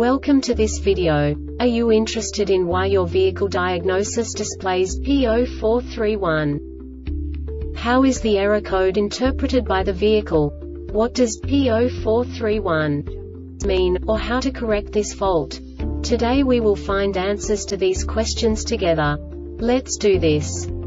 Welcome to this video. Are you interested in why your vehicle diagnosis displays P0431? How is the error code interpreted by the vehicle? What does P0431 mean, or how to correct this fault? Today we will find answers to these questions together. Let's do this.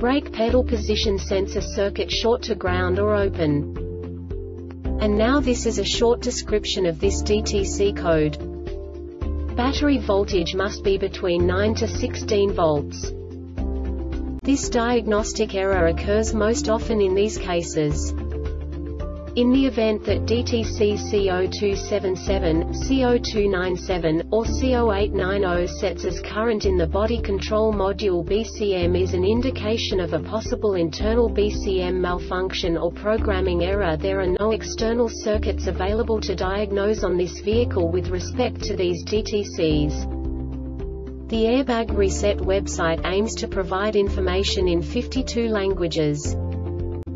brake pedal position sensor circuit short to ground or open. And now this is a short description of this DTC code. Battery voltage must be between 9 to 16 volts. This diagnostic error occurs most often in these cases. In the event that DTC C0277, C0297, or C0890 sets as current in the body control module, BCM is an indication of a possible internal BCM malfunction or programming error. There are no external circuits available to diagnose on this vehicle with respect to these DTCs. The Airbag Reset website aims to provide information in 52 languages.